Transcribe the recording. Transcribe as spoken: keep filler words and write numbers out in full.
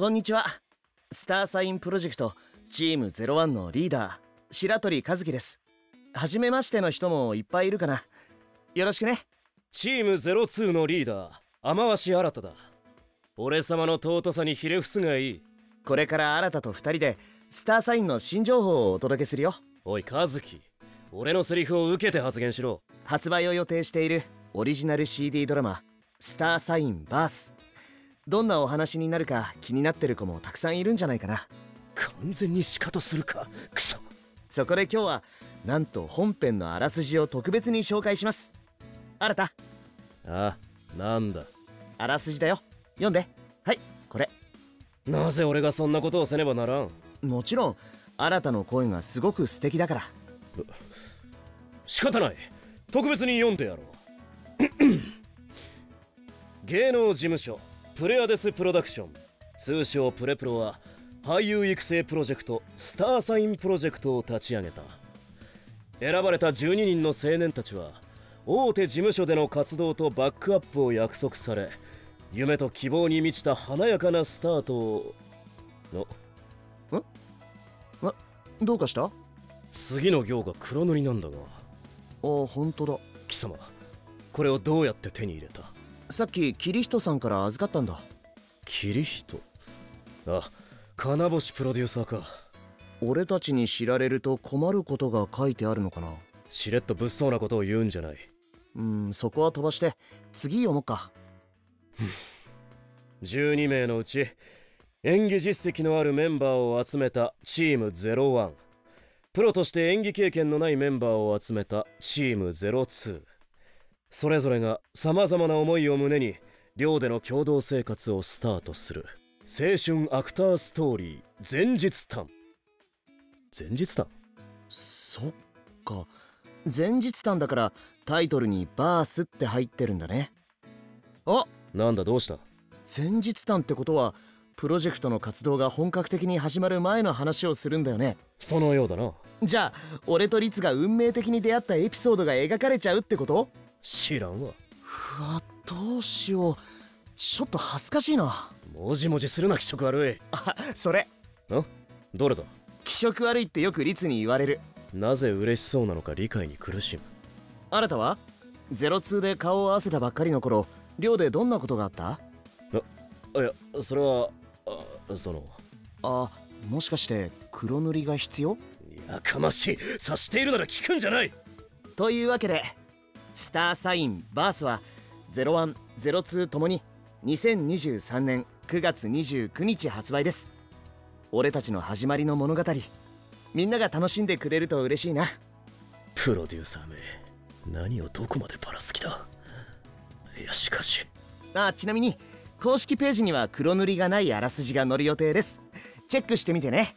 こんにちは。スターサインプロジェクトチームゼロワンのリーダー白鳥和樹です。初めましての人もいっぱいいるかな。よろしくね。チームゼロツーのリーダー天鷲新だ。俺様の尊さにひれ伏すがいい。これから新とふたりでスターサインの新情報をお届けするよ。おい和樹、俺のセリフを受けて発言しろ。発売を予定しているオリジナル シーディー ドラマスターサインバース、どんなお話になるか気になってる子もたくさんいるんじゃないかな。完全にシカトするか、クソ。そこで今日はなんと本編のあらすじを特別に紹介します。新た。あ、なんだ。あらすじだよ。読んで。はい、これ。なぜ俺がそんなことをせねばならん。もちろん新たの声がすごく素敵だから。仕方ない、特別に読んでやろう。芸能事務所プレアデスプロダクション、通称プレプロは俳優育成プロジェクトスターサインプロジェクトを立ち上げた。選ばれたじゅうににんの青年たちは大手事務所での活動とバックアップを約束され、夢と希望に満ちた華やかなスタートをのんな、どうかした？次の行が黒塗りなんだが。ああ、本当だ。貴様、これをどうやって手に入れた？さっき桐人さんから預かったんだ。桐人？あ、金星プロデューサーか。俺たちに知られると困ることが書いてあるのかな。しれっと物騒なことを言うんじゃない。うん、そこは飛ばして次読もうか。じゅうにめいのうち演技実績のあるメンバーを集めたチームゼロワン、プロとして演技経験のないメンバーを集めたチームゼロツー、それぞれがさまざまな思いを胸に寮での共同生活をスタートする青春アクターストーリー前日譚。前日譚？そっか、前日譚だからタイトルにバースって入ってるんだね。あ、なんだ、どうした？前日譚ってことはプロジェクトの活動が本格的に始まる前の話をするんだよね。そのようだな。じゃあ俺と律が運命的に出会ったエピソードが描かれちゃうってこと？知らんわ。うわ、どうしよう、ちょっと恥ずかしいな。もじもじするな、気色悪い。あ、それ。ん？どれだ？気色悪いってよく律に言われる。なぜ嬉しそうなのか理解に苦しむ。あなたはゼロツーで顔を合わせたばっかりの頃、寮でどんなことがあった？あ、いや、それはあ、そのあ、もしかして黒塗りが必要？やかましい、察しているなら聞くんじゃない。というわけでスターサインバースはゼロワン、ゼロツーともににせんにじゅうさんねんくがつにじゅうくにち発売です。俺たちの始まりの物語、みんなが楽しんでくれると嬉しいな。プロデューサーめ、何をどこまでばらす気だ。いや、しかし、あ、ちなみに公式ページには黒塗りがないあらすじが載る予定です。チェックしてみてね。